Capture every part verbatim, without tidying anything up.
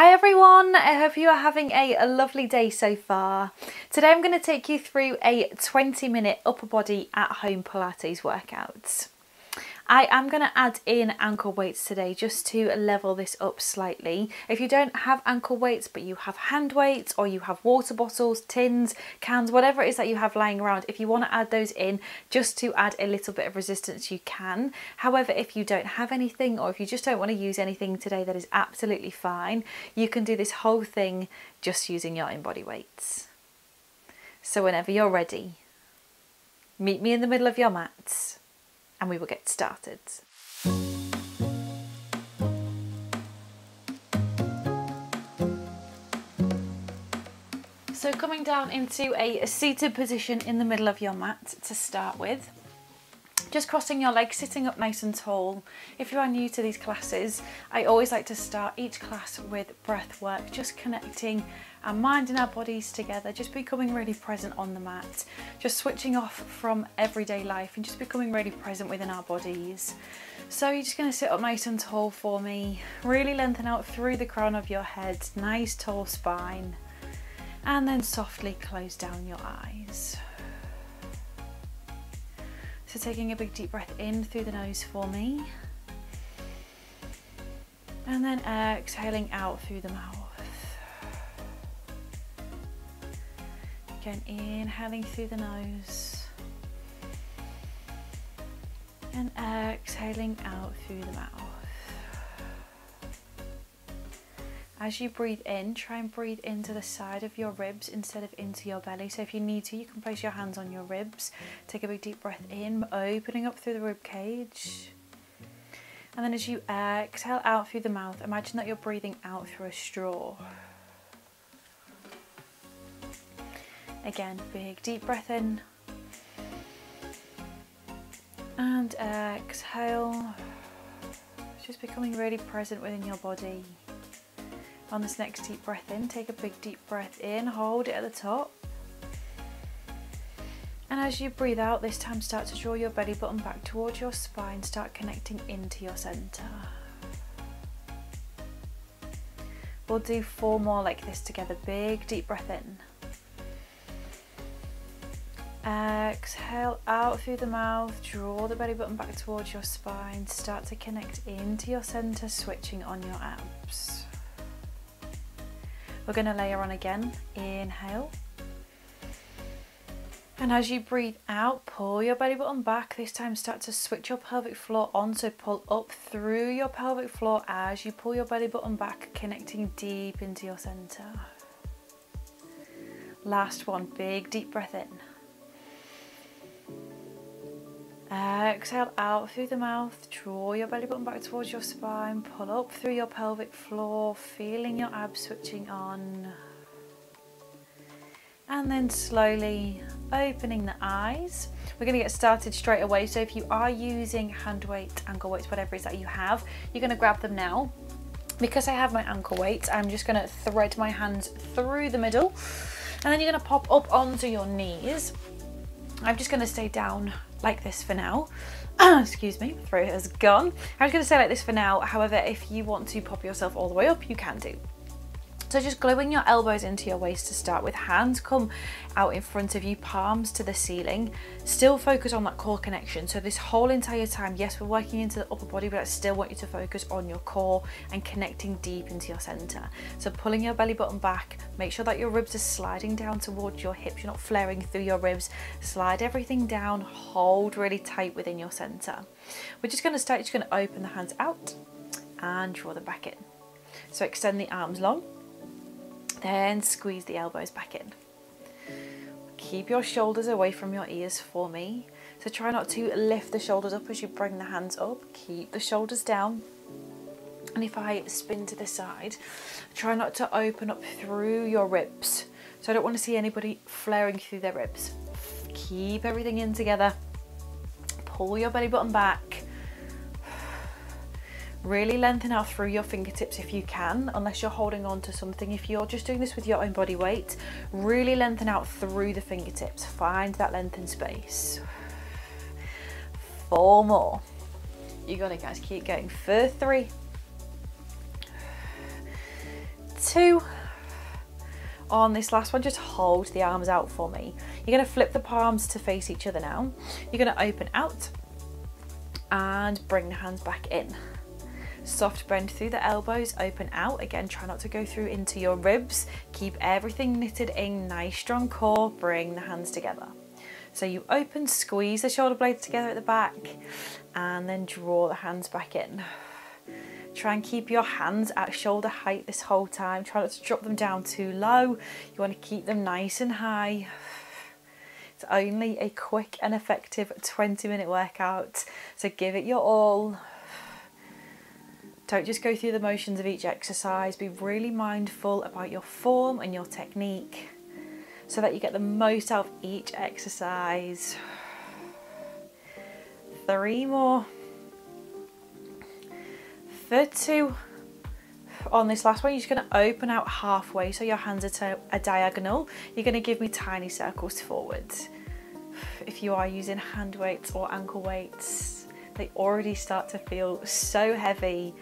Hi everyone, I hope you are having a lovely day so far. Today I'm going to take you through a twenty minute upper body at home Pilates workout. I am going to add in ankle weights today just to level this up slightly. If you don't have ankle weights but you have hand weights or you have water bottles, tins, cans, whatever it is that you have lying around, if you want to add those in just to add a little bit of resistance, you can. However, if you don't have anything or if you just don't want to use anything today, that is absolutely fine. You can do this whole thing just using your in-body weights. So whenever you're ready, meet me in the middle of your mats and we will get started. So coming down into a seated position in the middle of your mat to start with. Just crossing your legs, sitting up nice and tall. If you are new to these classes, I always like to start each class with breath work, just connecting our mind and our bodies together, just becoming really present on the mat, just switching off from everyday life and just becoming really present within our bodies. So you're just going to sit up nice and tall for me, really lengthen out through the crown of your head, nice tall spine, and then softly close down your eyes. So taking a big deep breath in through the nose for me and then exhaling out through the mouth. Again, inhaling through the nose and exhaling out through the mouth. As you breathe in, try and breathe into the side of your ribs instead of into your belly. So if you need to, you can place your hands on your ribs. Take a big deep breath in, opening up through the rib cage. And then as you exhale out through the mouth, imagine that you're breathing out through a straw. Again, big deep breath in. And exhale. Just becoming really present within your body. On this next deep breath in, take a big deep breath in, hold it at the top. And as you breathe out, this time start to draw your belly button back towards your spine, start connecting into your centre. We'll do four more like this together, big deep breath in. Exhale out through the mouth, draw the belly button back towards your spine, start to connect into your centre, switching on your abs. We're going to layer on again, inhale, and as you breathe out, pull your belly button back. This time start to switch your pelvic floor on, so pull up through your pelvic floor as you pull your belly button back, connecting deep into your centre. Last one, big deep breath in. Exhale out through the mouth, draw your belly button back towards your spine, pull up through your pelvic floor, feeling your abs switching on. And then slowly opening the eyes. We're going to get started straight away, so if you are using hand weights, ankle weights, whatever it is that you have, you're going to grab them now. Because I have my ankle weights, I'm just going to thread my hands through the middle and then you're going to pop up onto your knees. I'm just going to stay down like this for now. Excuse me, my throat has gone. I was going to stay like this for now. However, if you want to pop yourself all the way up, you can do. So just gluing your elbows into your waist to start with. Hands come out in front of you, palms to the ceiling. Still focus on that core connection. So this whole entire time, yes, we're working into the upper body, but I still want you to focus on your core and connecting deep into your center. So pulling your belly button back, make sure that your ribs are sliding down towards your hips. You're not flaring through your ribs. Slide everything down, hold really tight within your center. We're just gonna start, just gonna open the hands out and draw them back in. So extend the arms long, then squeeze the elbows back in. Keep your shoulders away from your ears for me. So try not to lift the shoulders up as you bring the hands up. Keep the shoulders down. And if I spin to the side, try not to open up through your ribs. So I don't want to see anybody flaring through their ribs. Keep everything in together. Pull your belly button back. Really lengthen out through your fingertips if you can, unless you're holding on to something. If you're just doing this with your own body weight, really lengthen out through the fingertips. Find that lengthened space. Four more. You got it, guys. Keep going for three, two. On this last one, just hold the arms out for me. You're going to flip the palms to face each other now. You're going to open out and bring the hands back in. Soft bend through the elbows, open out. Again, try not to go through into your ribs. Keep everything knitted in, nice strong core. Bring the hands together. So you open, squeeze the shoulder blades together at the back, and then draw the hands back in. Try and keep your hands at shoulder height this whole time. Try not to drop them down too low. You want to keep them nice and high. It's only a quick and effective twenty minute workout, so give it your all. Don't just go through the motions of each exercise. Be really mindful about your form and your technique so that you get the most out of each exercise. Three more. For two, on this last one, you're just going to open out halfway so your hands are a diagonal. You're going to give me tiny circles forward. If you are using hand weights or ankle weights, they already start to feel so heavy.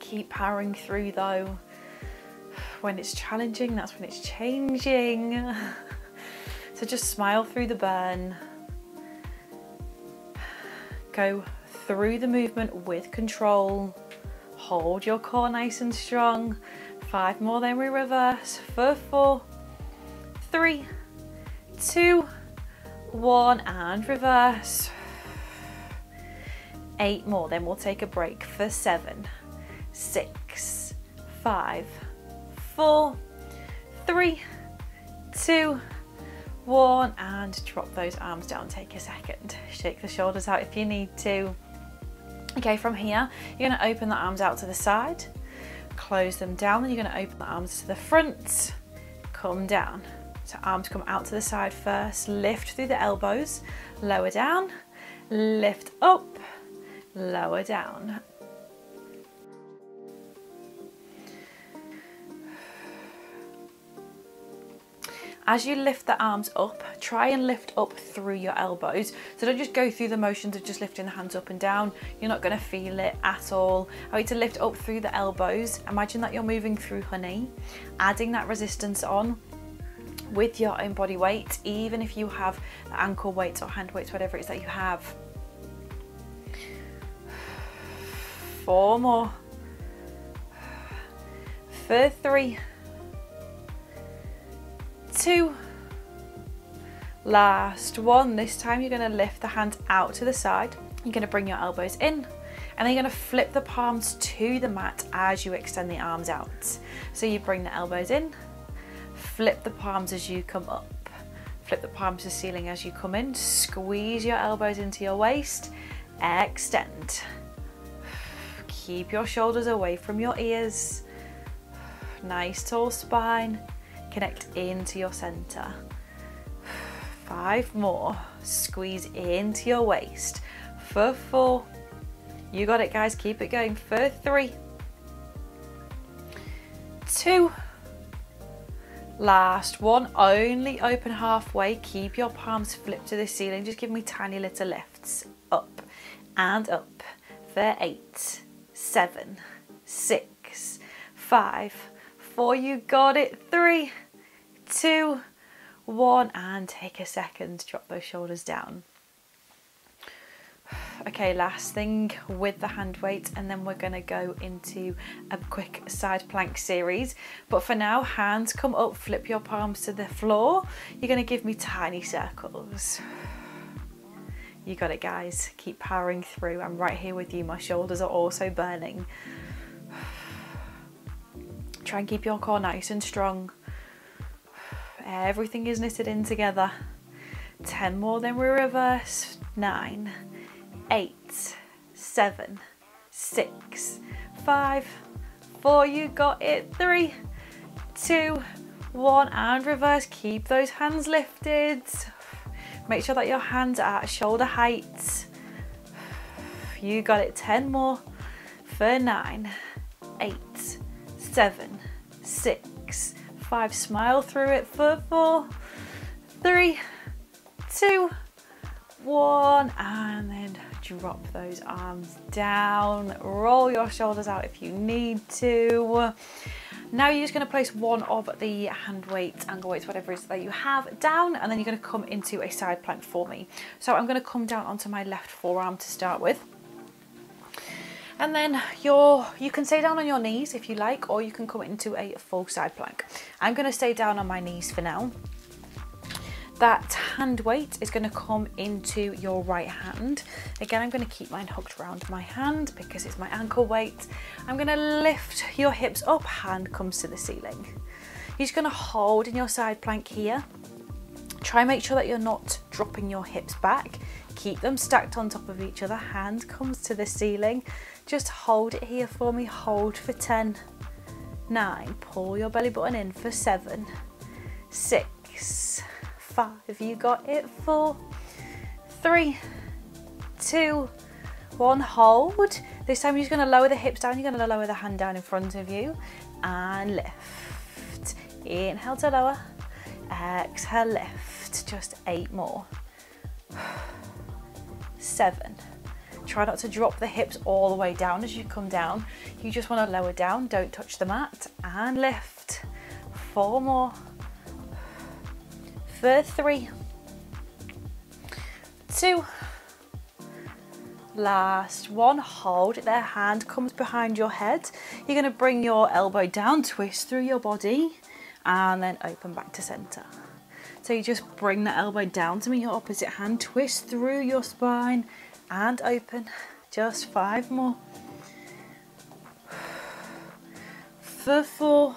Keep powering through though. When it's challenging, that's when it's changing. So just smile through the burn. Go through the movement with control. Hold your core nice and strong. Five more, then we reverse for four, three, two, one, and reverse. Eight more, then we'll take a break for seven, six, five, four, three, two, one, and drop those arms down. Take a second. Shake the shoulders out if you need to. Okay, from here, you're going to open the arms out to the side, close them down, then you're going to open the arms to the front, come down. So arms come out to the side first, lift through the elbows, lower down, lift up, lower down. As you lift the arms up, try and lift up through your elbows. So don't just go through the motions of just lifting the hands up and down. You're not going to feel it at all. I want you to lift up through the elbows. Imagine that you're moving through honey, adding that resistance on with your own body weight, even if you have ankle weights or hand weights, whatever it is that you have. Four more. For three, two, last one. This time you're going to lift the hands out to the side, you're going to bring your elbows in, and then you're going to flip the palms to the mat as you extend the arms out. So you bring the elbows in, flip the palms as you come up, flip the palms to the ceiling as you come in, squeeze your elbows into your waist, extend. Keep your shoulders away from your ears, nice tall spine. Connect into your center. Five more. Squeeze into your waist for four. You got it, guys. Keep it going for three, two, last one. Only open halfway. Keep your palms flipped to the ceiling. Just give me tiny little lifts up and up for eight, seven, six, five, four. You got it. Three, two, one, and take a second, drop those shoulders down. Okay, last thing with the hand weight, and then we're gonna go into a quick side plank series. But for now, hands come up, flip your palms to the floor. You're gonna give me tiny circles. You got it, guys. Keep powering through. I'm right here with you. My shoulders are also burning. Try and keep your core nice and strong. Everything is knitted in together. ten more, then we reverse. nine, eight, seven, six, five, four, you got it. three, two, one, and reverse. Keep those hands lifted. Make sure that your hands are at shoulder height. You got it. ten more for nine, eight, seven, six, five, smile through it for four, three, two, one, and then drop those arms down, roll your shoulders out if you need to. Now you're just going to place one of the hand weights, angle weights, whatever it is that you have, down, and then you're going to come into a side plank for me. So I'm going to come down onto my left forearm to start with. And then you're, you can stay down on your knees if you like, or you can come into a full side plank. I'm going to stay down on my knees for now. That hand weight is going to come into your right hand. Again, I'm going to keep mine hooked around my hand because it's my ankle weight. I'm going to lift your hips up, hand comes to the ceiling. You're just going to hold in your side plank here. Try and make sure that you're not dropping your hips back. Keep them stacked on top of each other, hand comes to the ceiling. Just hold it here for me, hold for ten, nine, pull your belly button in for seven, six, five, you got it, four, three, two, one, hold. This time you're just gonna lower the hips down, you're gonna lower the hand down in front of you, and lift. Inhale to lower, exhale, lift, just eight more. Seven. Try not to drop the hips all the way down as you come down. You just wanna lower down, don't touch the mat, and lift. Four more. For three, two, last one, hold it there, hand comes behind your head. You're gonna bring your elbow down, twist through your body, and then open back to center. So you just bring that elbow down to meet your opposite hand, twist through your spine, and open, just five more. For four,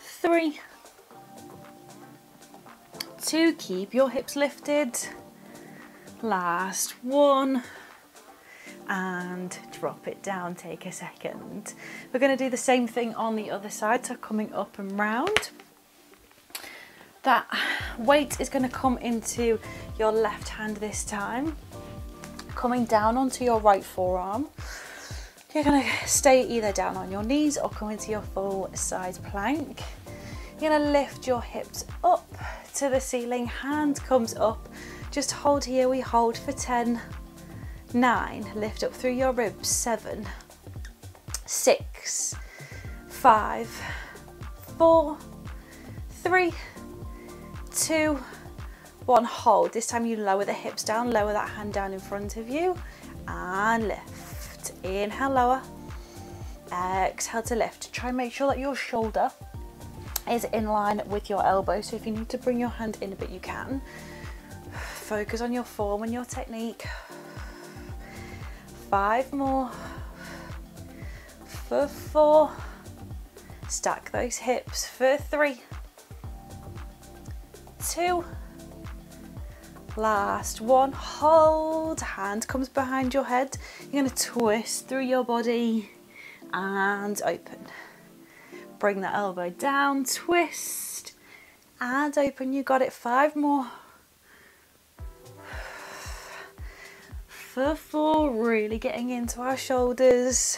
three, two, keep your hips lifted, last one, and drop it down, take a second. We're going to do the same thing on the other side, so coming up and round. That weight is going to come into your left hand this time, coming down onto your right forearm. You're going to stay either down on your knees or come into your full side plank. You're going to lift your hips up to the ceiling, hand comes up, just hold here, we hold for ten, nine, lift up through your ribs, seven, six, five, four, three, two, one, hold. This time you lower the hips down, lower that hand down in front of you, and lift. Inhale, lower, exhale to lift. Try and make sure that your shoulder is in line with your elbow, so if you need to bring your hand in a bit you can. Focus on your form and your technique. Five more. For four, stack those hips. For three, two, last one, hold, hand comes behind your head, you're going to twist through your body and open. Bring that elbow down, twist, and open, you got it, five more. For four, really getting into our shoulders.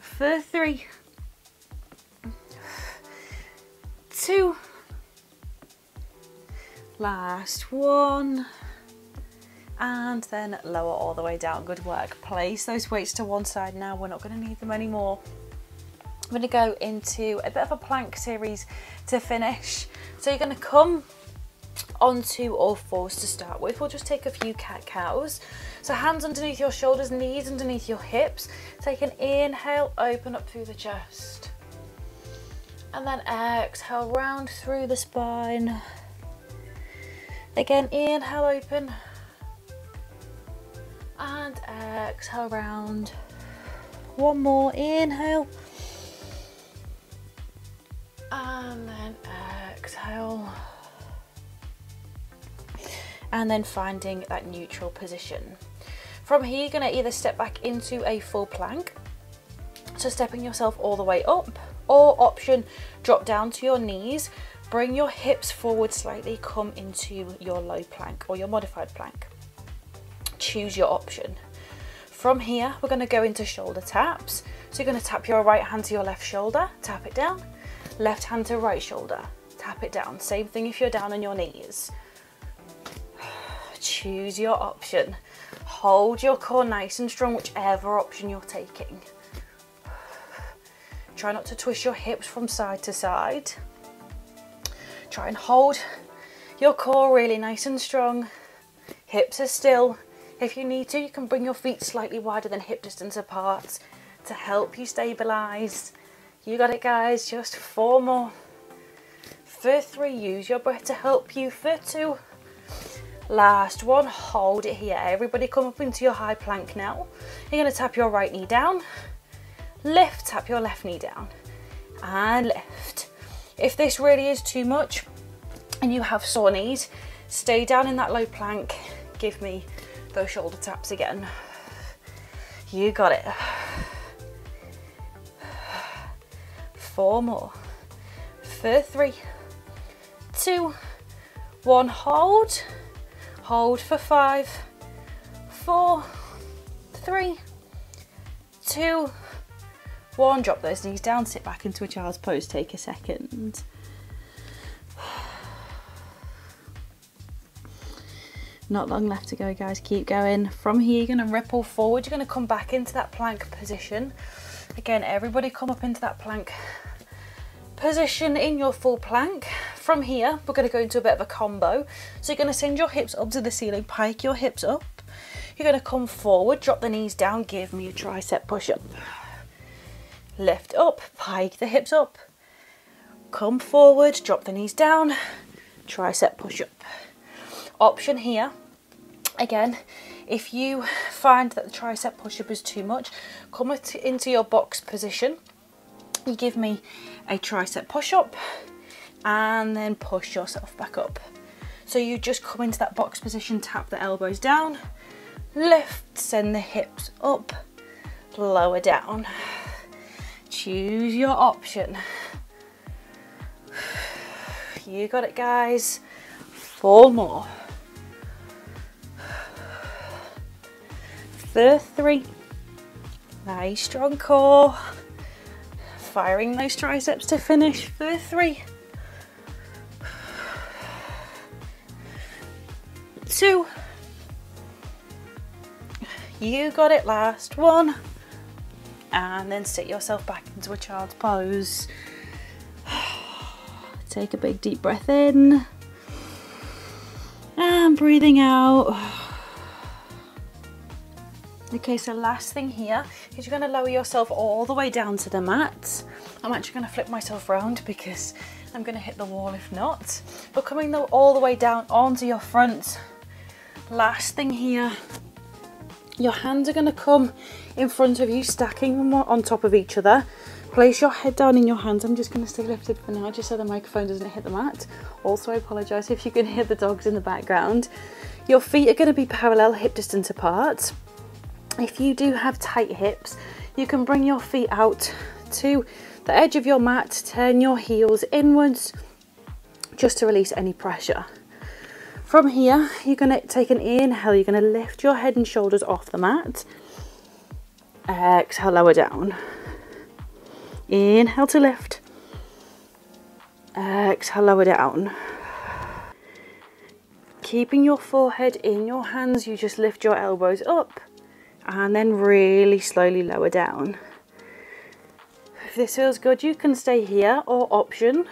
For three, two, last one, and then lower all the way down, good work. Place those weights to one side now, we're not going to need them anymore. I'm going to go into a bit of a plank series to finish. So you're going to come onto all fours to start with. We'll just take a few cat-cows. So hands underneath your shoulders, knees underneath your hips. Take an inhale, open up through the chest. And then exhale, round through the spine. Again, inhale, open. And exhale, round. One more, inhale. And then exhale, and then finding that neutral position. From here you're going to either step back into a full plank, so stepping yourself all the way up, or option drop down to your knees, bring your hips forward slightly, come into your low plank or your modified plank, choose your option. From here we're going to go into shoulder taps, so you're going to tap your right hand to your left shoulder, tap it down. Left hand to right shoulder, tap it down. Same thing if you're down on your knees. choose your option. Hold your core nice and strong, whichever option you're taking. Try not to twist your hips from side to side. Try and hold your core really nice and strong. Hips are still. If you need to, you can bring your feet slightly wider than hip distance apart to help you stabilize. You got it, guys. Just four more. For three, use your breath to help you. For two, last one, hold it here. Everybody come up into your high plank now. You're going to tap your right knee down, lift, tap your left knee down, and lift. If this really is too much and you have sore knees, stay down in that low plank. Give me those shoulder taps again. You got it. Four more. For three, two, one, hold. Hold for five, four, three, two, one. Drop those knees down, sit back into a child's pose, take a second. Not long left to go, guys, keep going. From here, you're gonna ripple forward. You're gonna come back into that plank position. Again, everybody come up into that plank position in your full plank. From here, we're going to go into a bit of a combo. So you're going to send your hips up to the ceiling, pike your hips up. You're going to come forward, drop the knees down, give me a tricep push up. Lift up, pike the hips up. Come forward, drop the knees down, tricep push up. Option here, again, if you find that the tricep push up is too much, come into your box position. You give me a tricep push up and then push yourself back up. So you just come into that box position, tap the elbows down, lift, send the hips up, lower down. Choose your option. You got it, guys. Four more. For three, nice strong core. Firing those triceps to finish. For three, two, you got it, last one, and then sit yourself back into a child's pose. Take a big deep breath in and breathing out. Okay, so last thing here is you're going to lower yourself all the way down to the mat. I'm actually going to flip myself around because I'm going to hit the wall if not. But coming though all the way down onto your front. Last thing here, your hands are going to come in front of you, stacking them on top of each other. Place your head down in your hands. I'm just going to stay lifted for now just so the microphone doesn't hit the mat. Also, I apologise if you can hear the dogs in the background. Your feet are going to be parallel hip distance apart. If you do have tight hips, you can bring your feet out to the edge of your mat, turn your heels inwards just to release any pressure. From here, you're going to take an inhale, you're going to lift your head and shoulders off the mat. Exhale, lower down. Inhale to lift. Exhale, lower down. Keeping your forehead in your hands, you just lift your elbows up and then really slowly lower down. If this feels good, you can stay here, or option.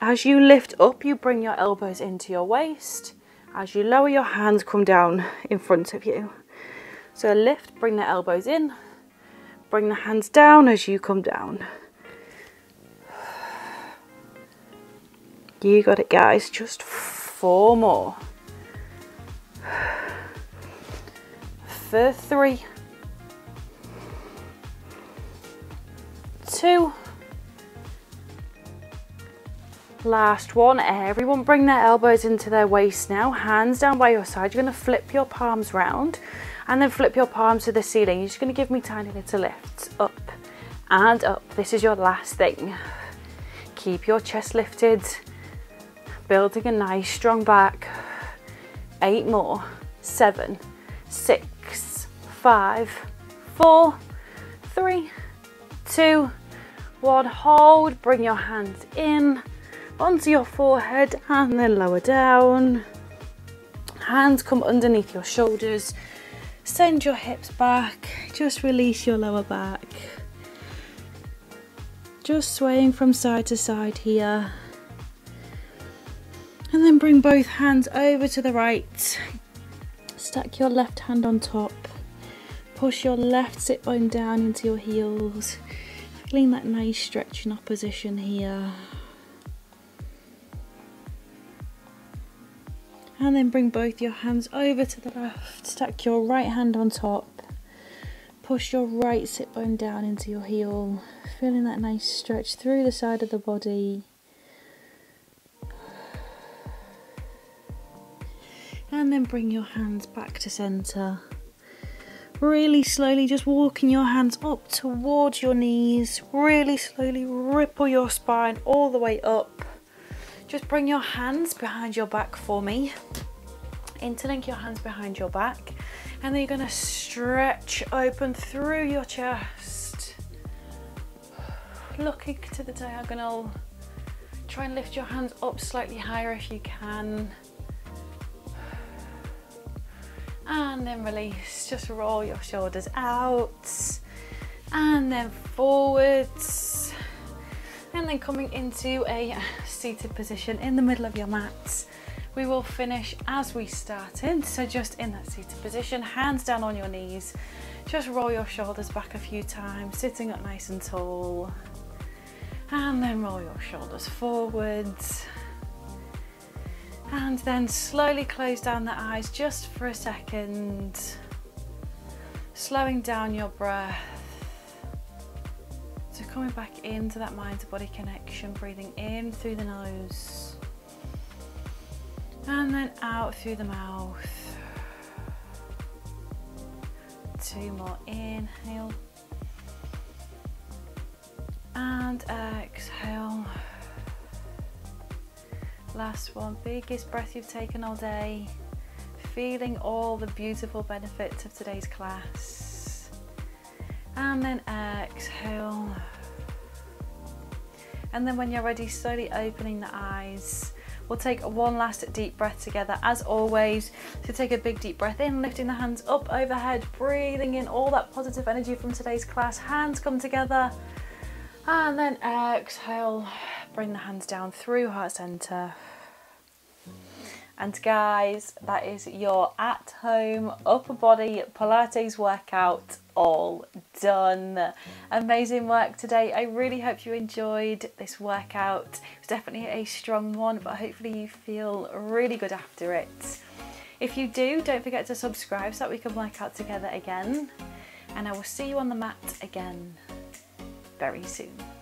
As you lift up, you bring your elbows into your waist. As you lower, your hands come down in front of you. So lift, bring the elbows in, bring the hands down as you come down. You got it, guys, just four more. For three, two, last one. Everyone bring their elbows into their waist now, hands down by your side. You're going to flip your palms round and then flip your palms to the ceiling. You're just going to give me tiny little lifts, up and up. This is your last thing. Keep your chest lifted, building a nice strong back. Eight more. Seven, six, five, four, three, two, one. Hold, bring your hands in onto your forehead and then lower down. hands come underneath your shoulders, send your hips back, just release your lower back. Just swaying from side to side here. And then bring both hands over to the right. Stack your left hand on top. Push your left sit bone down into your heels. Feeling that nice stretch in opposition here. And then bring both your hands over to the left. Stack your right hand on top. Push your right sit bone down into your heel. Feeling that nice stretch through the side of the body. And then bring your hands back to center. Really slowly, just walking your hands up towards your knees. Really slowly ripple your spine all the way up. Just bring your hands behind your back for me. Interlink your hands behind your back. And then you're gonna stretch open through your chest. Looking to the diagonal. Try and lift your hands up slightly higher if you can. And then release, just roll your shoulders out. And then forwards. And then coming into a seated position in the middle of your mat. We will finish as we started, so just in that seated position, hands down on your knees, just roll your shoulders back a few times, sitting up nice and tall, and then roll your shoulders forwards, and then slowly close down the eyes just for a second, slowing down your breath. So coming back into that mind to body connection, breathing in through the nose and then out through the mouth. Two more, inhale and exhale. Last one, biggest breath you've taken all day, feeling all the beautiful benefits of today's class. And then exhale. And then when you're ready, slowly opening the eyes. We'll take one last deep breath together as always. So take a big deep breath in, lifting the hands up overhead, breathing in all that positive energy from today's class. Hands come together. And then exhale. Bring the hands down through heart center. And guys, that is your at-home upper body Pilates workout all done. Amazing work today. I really hope you enjoyed this workout. It was definitely a strong one, but hopefully you feel really good after it. If you do, don't forget to subscribe so that we can work out together again. And I will see you on the mat again very soon.